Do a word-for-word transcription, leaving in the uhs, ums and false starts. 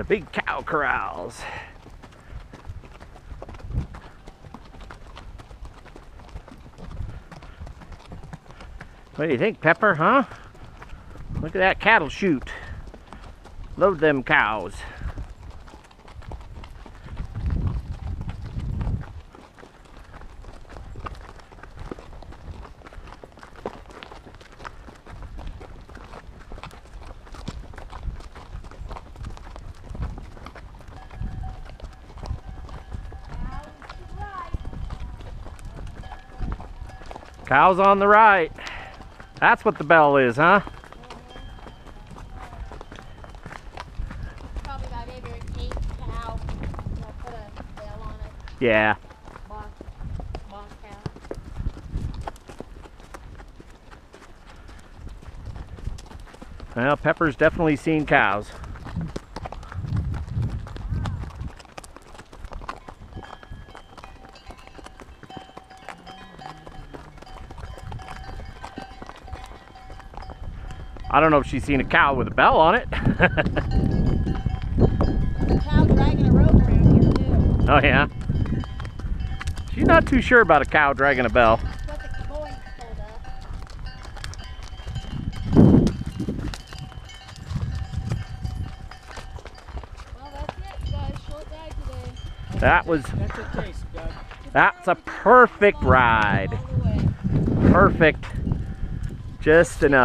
the big cow corrals. What do you think, Pepper, huh? Look at that cattle chute. Load them cows. Cows on the right. That's what the bell is, huh? Probably about maybe an eight cow. We'll put a bell on it. Yeah. Boss, boss cow. Well, Pepper's definitely seen cows. I don't know if she's seen a cow with a bell on it. Cow dragging a rope around here too. Oh yeah. She's not too sure about a cow dragging a bell. That's what the boys pulled up. Well, that's it, you guys. Short ride today. That was. That's a taste, Doug. That's a perfect ride. Perfect. Just enough.